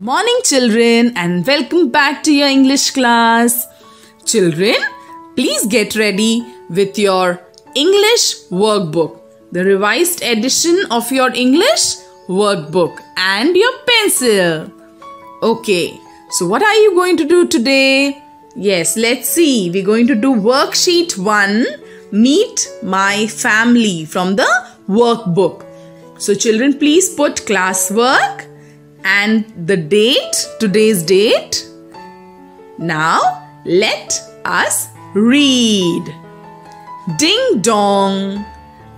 Morning children and welcome back to your English class. Children, please get ready with your English workbook, the revised edition of your English workbook and your pencil. Okay, so what are you going to do today? Yes, let's see. We're going to do worksheet 1, Meet My Family from the workbook. So children, please put classwork and the date, today's date. Now, let us read. Ding dong.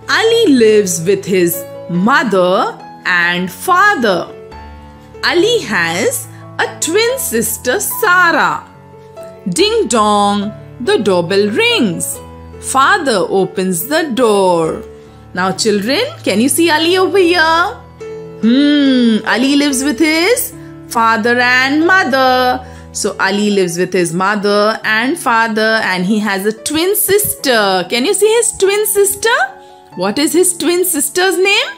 Ali lives with his mother and father. Ali has a twin sister, Sarah. Ding dong. The doorbell rings. Father opens the door. Now, children, can you see Ali over here? Ali lives with his father and mother. So, Ali lives with his mother and father and he has a twin sister. Can you see his twin sister? What is his twin sister's name?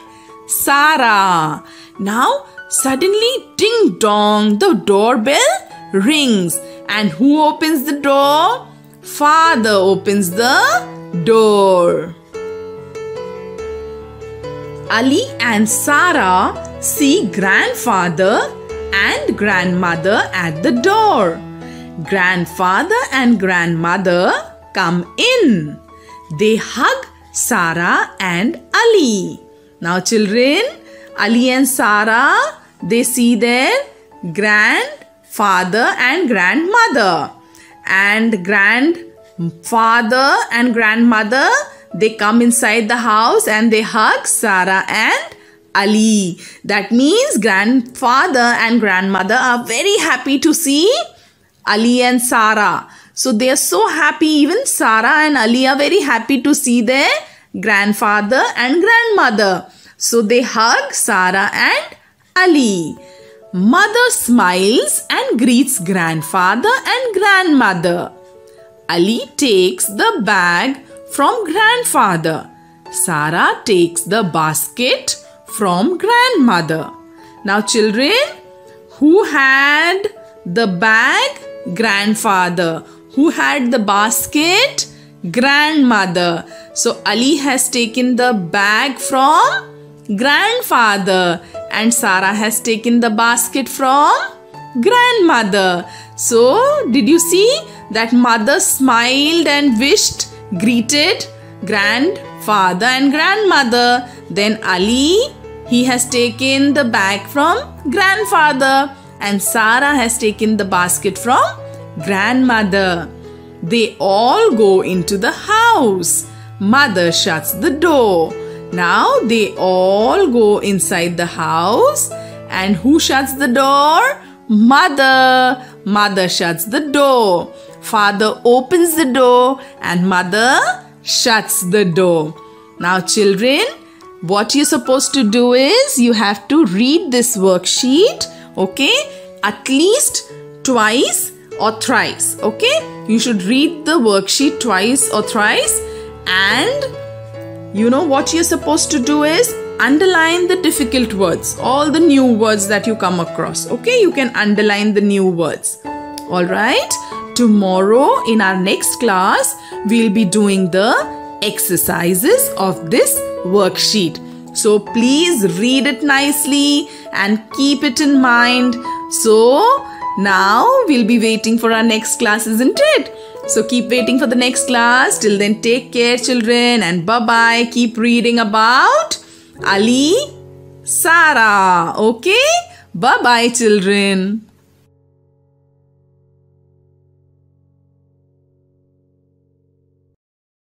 Sarah. Now, suddenly, ding dong, the doorbell rings. And who opens the door? Father opens the door. Ali and Sarah see grandfather and grandmother at the door. Grandfather and grandmother come in. They hug Sarah and Ali. Now children, Ali and Sarah, they see their grandfather and grandmother. And grandfather and grandmother, they come inside the house and they hug Sarah and Ali. That means grandfather and grandmother are very happy to see Ali and Sarah. So they are so happy. Even Sarah and Ali are very happy to see their grandfather and grandmother. So they hug Sarah and Ali. Mother smiles and greets grandfather and grandmother. Ali takes the bag from grandfather. Sarah takes the basket from grandmother. Now children, who had the bag? Grandfather. Who had the basket? Grandmother. So Ali has taken the bag from grandfather and Sarah has taken the basket from grandmother. So did you see that mother smiled and wished, greeted grandfather and grandmother. Then Ali, he has taken the bag from grandfather and Sarah has taken the basket from grandmother. They all go into the house. Mother shuts the door. Now they all go inside the house and who shuts the door? Mother. Mother shuts the door. Father opens the door and mother shuts the door. Now children, what you're supposed to do is you have to read this worksheet, okay, at least twice or thrice, okay. You should read the worksheet twice or thrice and you know what you're supposed to do is underline the difficult words, all the new words that you come across, okay. You can underline the new words, alright. Tomorrow in our next class, we'll be doing the exercises of this worksheet. So please read it nicely and keep it in mind. So now we'll be waiting for our next class, isn't it? So keep waiting for the next class. Till then, take care children and bye-bye. Keep reading about Ali, Sarah, okay? Bye-bye children.